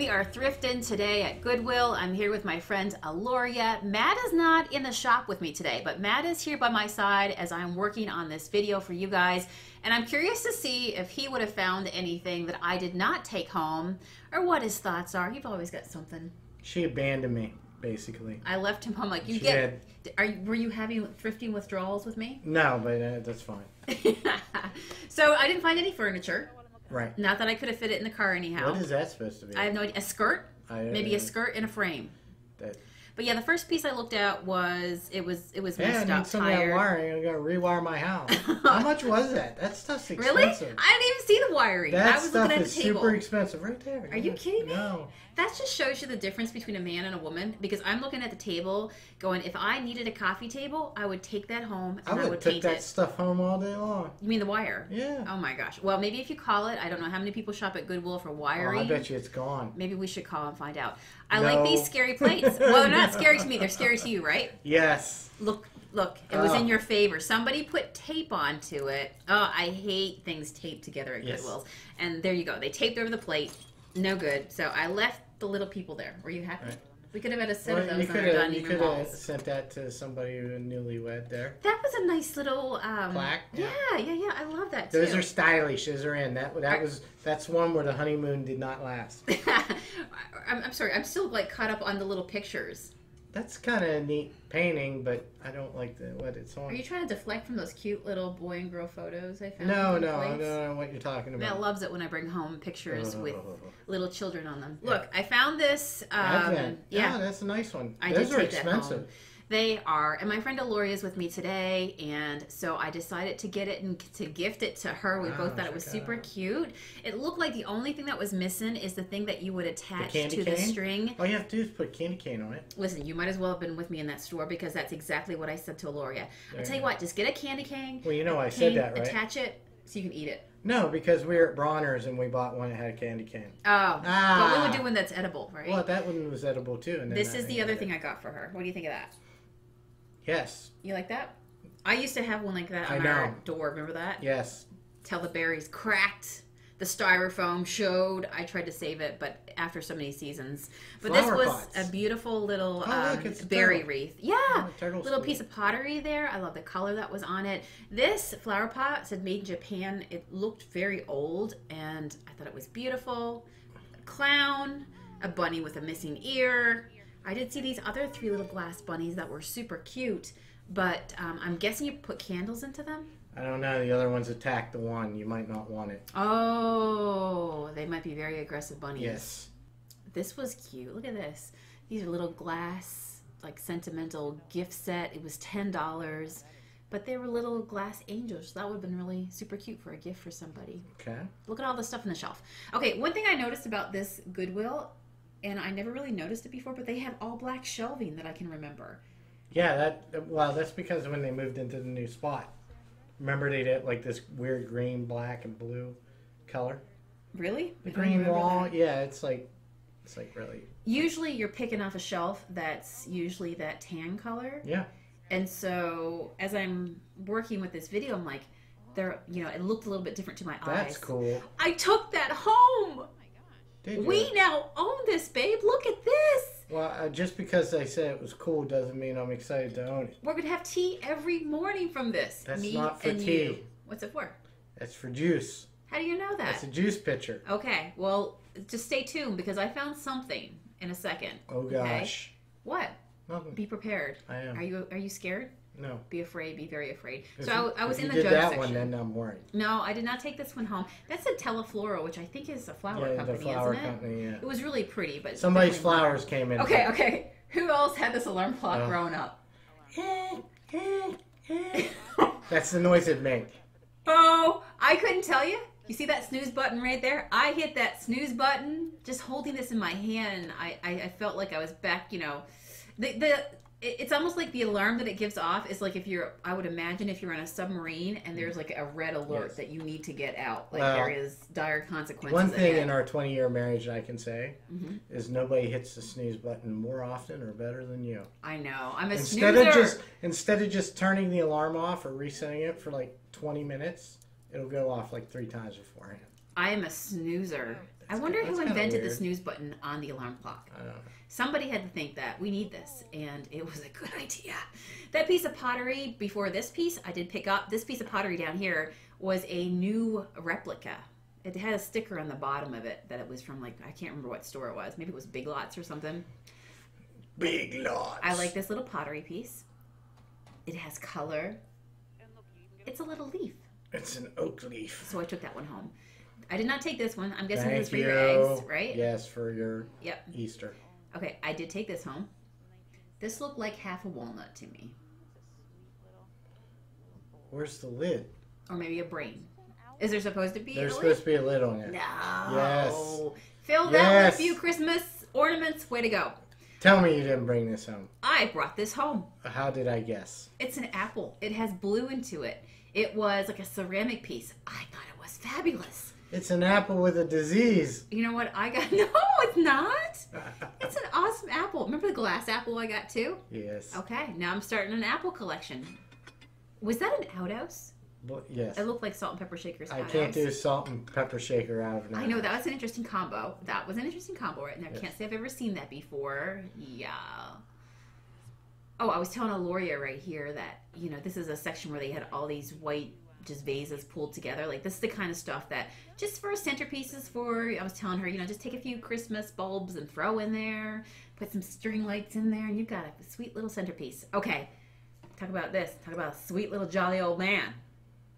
We are thrifting today at Goodwill. I'm here with my friend Aloria. Matt is not in the shop with me today, but Matt is here by my side as I'm working on this video for you guys. And I'm curious to see if he would have found anything that I did not take home or what his thoughts are. You've always got something. She abandoned me, basically. I left him home like, you get... Were you having thrifting withdrawals with me? No, but that's fine. So I didn't find any furniture. Right. Not that I could have fit it in the car anyhow. What is that supposed to be? I have no idea. A skirt? Maybe a skirt and a frame. That... But yeah, the first piece I looked at was, it was messed up. Yeah, I'm going to rewire my house. How much was that? That stuff's expensive. Really? I didn't even see the wiring. That I was stuff looking at the table. Super expensive right there. Are you kidding me? No. That just shows you the difference between a man and a woman, because I'm looking at the table going, if I needed a coffee table, I would take that home and I would paint it. I would take that stuff home all day long. You mean the wire? Yeah. Oh my gosh. Well, maybe if you call it, I don't know how many people shop at Goodwill for wiring. Oh, I bet you it's gone. Maybe we should call and find out. I like these scary plates. Well, they're not scary to me. They're scary to you, right? Yes. Look. It was in your favor. Somebody put tape onto it. Oh, I hate things taped together at Goodwill's. And there you go. They taped over the plate. No good. So I left the little people there. Were you happy? Right. We could have had a set of those on our dining room walls. You could have sent that to somebody who was newlywed there. That was a nice little plaque. Yeah. I love that too. Those are stylish. Those are in. That's one where the honeymoon did not last. I'm sorry. I'm still like caught up on the little pictures. That's kind of a neat painting, but I don't like what it's on. Are you trying to deflect from those cute little boy and girl photos I found? No, I don't know what you're talking about. Matt loves it when I bring home pictures with little children on them. Yeah. Look, I found this. Yeah, that's a nice one. Those are expensive. They are, and my friend Aloria is with me today, and so I decided to get it and to gift it to her. We both thought it was super cute. It looked like the only thing that was missing is the thing that you would attach to the string. All you have to do is put candy cane on it. Listen, you might as well have been with me in that store, because that's exactly what I said to Aloria. I'll tell you what, just get a candy cane. Well, you know I said that, right? Attach it so you can eat it. No, because we were at Bronner's and we bought one that had a candy cane. Oh, but we would do one that's edible, right? Well, that one was edible too. And this is the other thing I got for her. What do you think of that? Yes. You like that? I used to have one like that on our door. Remember that? Yes. Till the berries cracked. The styrofoam showed. I tried to save it, but after so many seasons. But flower this was pots. A beautiful little look, berry wreath. Yeah. Little piece of pottery there. I love the color that was on it. This flower pot said made in Japan. It looked very old, and I thought it was beautiful. A clown. A bunny with a missing ear. I did see these other three little glass bunnies that were super cute, but I'm guessing you put candles into them? I don't know. The other ones attacked the one. You might not want it. Oh, they might be very aggressive bunnies. Yes. This was cute. Look at this. These are little glass, like sentimental gift set. It was $10, but they were little glass angels. That would have been really super cute for a gift for somebody. Okay. Look at all the stuff on the shelf. Okay, one thing I noticed about this Goodwill, and I never really noticed it before, but they have all black shelving that I can remember. Yeah, that's because when they moved into the new spot. Remember they did like this weird green, black, and blue color? Really? The green wall, yeah, it's like really... Usually you're picking off a shelf that's usually that tan color. Yeah. And so as I'm working with this video, I'm like, it looked a little bit different to my eyes. That's cool. I took that home! We now own this, babe. Look at this. Well, just because I said it was cool doesn't mean I'm excited to own it. We're going to have tea every morning from this. That's not for tea. What's it for? That's for juice. How do you know that? It's a juice pitcher. Okay. Well, just stay tuned because I found something in a second. Oh, gosh. Okay? What? Nothing. Be prepared. I am. Are you scared? No. Be afraid. Be very afraid. So I was in the jug section. If you did that one, then I'm worried. No, I did not take this one home. That's a Teleflora, which I think is a flower company, isn't it? Yeah, the flower company, yeah. It was really pretty, but... Somebody's flowers came in. Okay. Who else had this alarm clock growing up? That's the noise it made. Oh, I couldn't tell you. You see that snooze button right there? I hit that snooze button. Just holding this in my hand, I felt like I was back, It's almost like the alarm that it gives off is like I would imagine if you're on a submarine and there's like a red alert that you need to get out. Like there is dire consequences. One thing in our 20-year marriage I can say is nobody hits the snooze button more often or better than you. I know. I'm a snoozer. Instead of just turning the alarm off or resetting it for like 20 minutes, it'll go off like 3 times beforehand. I am a snoozer. I wonder who invented the snooze button on the alarm clock. I don't know. Somebody had to think that we need this, and it was a good idea. That piece of pottery before this piece, I did pick up. This piece of pottery down here was a new replica. It had a sticker on the bottom of it that it was from, like, I can't remember what store it was. Maybe it was Big Lots or something. Big Lots. I like this little pottery piece. It has color. It's a little leaf. It's an oak leaf. So I took that one home. I did not take this one. I'm guessing it was for your eggs, right? Yes, for your Easter. Okay, I did take this home. This looked like half a walnut to me. Where's the lid? Or maybe a brain. Is there supposed to be a lid? There's supposed to be a lid on it. No. Yes. Fill that with a few Christmas ornaments. Way to go. Tell me you didn't bring this home. I brought this home. How did I guess? It's an apple. It has blue into it. It was like a ceramic piece. I thought it was fabulous. It's an apple with a disease. You know what I got? No, it's not. It's an awesome apple. Remember the glass apple I got too? Yes. Okay, now I'm starting an apple collection. Was that an outhouse? Well, yes. It looked like salt and pepper shaker's outhouse. I can't do salt and pepper shaker out of now. I know, that was an interesting combo. That was an interesting combo right there. Yes. Can't say I've ever seen that before. Yeah. Oh, I was telling Aloria right here that, you know, this is a section where they had all these white just vases pulled together. Like, this is the kind of stuff that just for centerpieces for, I was telling her, you know, just take a few Christmas bulbs and throw in there, put some string lights in there, and you've got a sweet little centerpiece. Okay, talk about this. Talk about a sweet little jolly old man.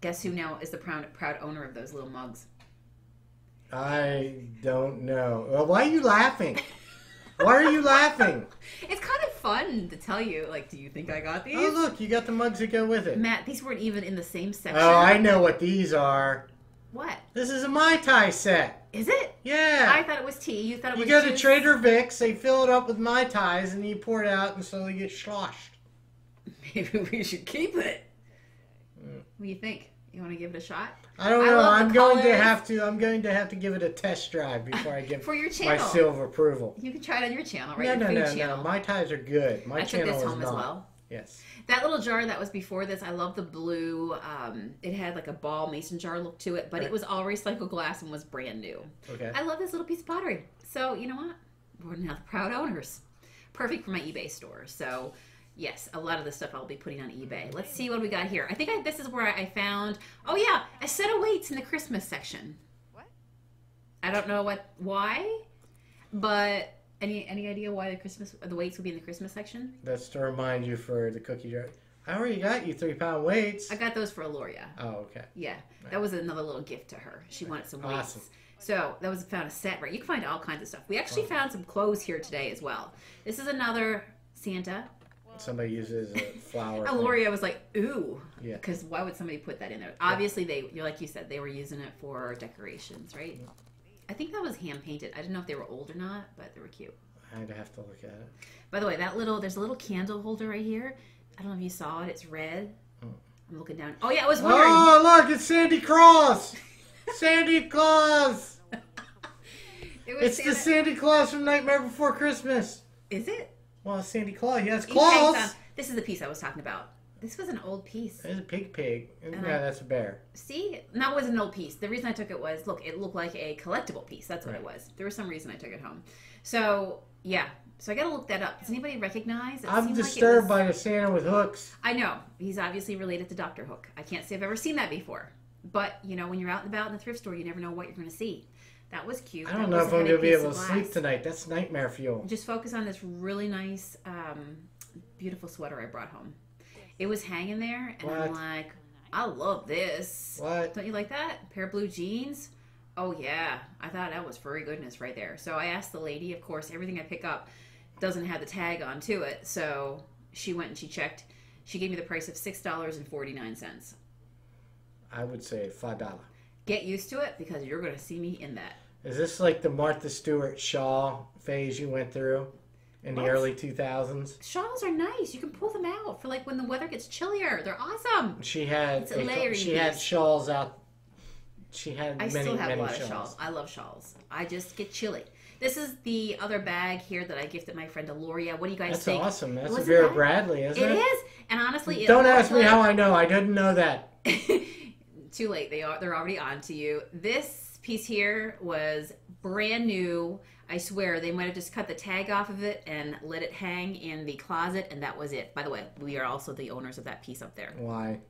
Guess who now is the proud owner of those little mugs? I don't know. Well, why are you laughing? Why are you laughing? It's kind of fun to tell you, like, do you think I got these? Oh, look, you got the mugs that go with it. Matt, these weren't even in the same section. Oh, I know what these are. What? This is a Mai Tai set. Is it? Yeah. I thought it was tea. You thought it was juice? You go to Trader Vic's, they fill it up with Mai Tais, and you pour it out, and so they get sloshed. Maybe we should keep it. What do you think? You want to give it a shot? I don't know. I'm going to have to give it a test drive before I give my seal of approval. You can try it on your channel, right? No. My ties are good. My channel is not. I took this home as well. Yes. That little jar that was before this, I love the blue. It had like a ball mason jar look to it, but it was all recycled glass and was brand new. Okay. I love this little piece of pottery. So you know what? We're now the proud owners. Perfect for my eBay store. So. Yes, a lot of the stuff I'll be putting on eBay. Let's see what we got here. I think this is where I found, oh yeah, a set of weights in the Christmas section. What? I don't know why, but any idea why the weights would be in the Christmas section? That's to remind you for the cookie jar. I already got you 3-pound weights. I got those for Aloria. Oh, okay. Yeah, that was another little gift to her. She wanted some weights. Awesome. So that was found a set, right? You can find all kinds of stuff. We actually found some clothes here today as well. This is another Santa. Somebody uses a flower. Aloria was like, ooh. Yeah. Because why would somebody put that in there? Obviously, they, like you said, they were using it for decorations, right? Yeah. I think that was hand-painted. I didn't know if they were old or not, but they were cute. I'd have to look at it. By the way, there's a little candle holder right here. I don't know if you saw it. It's red. Oh. I'm looking down. Oh, yeah, I was wondering. Oh, look, it's Santa Claus. Santa Claus. It's the Santa Claus from Nightmare Before Christmas. Is it? Well, Santa Claus, he has claws. This is the piece I was talking about. This was an old piece. It's a pig. No, that's a bear. See? That was an old piece. The reason I took it was, look, it looked like a collectible piece. That's what it was. There was some reason I took it home. So, yeah. So I got to look that up. Does anybody recognize? I'm disturbed by the Santa with hooks. I know. He's obviously related to Dr. Hook. I can't say I've ever seen that before. But, you know, when you're out and about in the thrift store, you never know what you're going to see. That was cute. I don't know if I'm going to be able to sleep tonight. That's nightmare fuel. Just focus on this really nice, beautiful sweater I brought home. It was hanging there, and I'm like, I love this. What? Don't you like that? A pair of blue jeans? Oh, yeah. I thought that was furry goodness right there. So I asked the lady. Of course, everything I pick up doesn't have the tag on to it. So she went and she checked. She gave me the price of $6.49. I would say $5. Get used to it because you're going to see me in that. Is this like the Martha Stewart shawl phase you went through in the early 2000s? Shawls are nice. You can pull them out for like when the weather gets chillier. They're awesome. She had shawls out. She had I still have a lot of shawls. I love shawls. I just get chilly. This is the other bag here that I gifted my friend Aloria. What do you guys think? That's awesome. That's Vera Bradley, isn't it? It is. And honestly, don't ask me how I know. I didn't know that. Too late. They're already on to you. This piece here was brand new. I swear they might have just cut the tag off of it and let it hang in the closet, and that was it. By the way, we are also the owners of that piece up there. Why?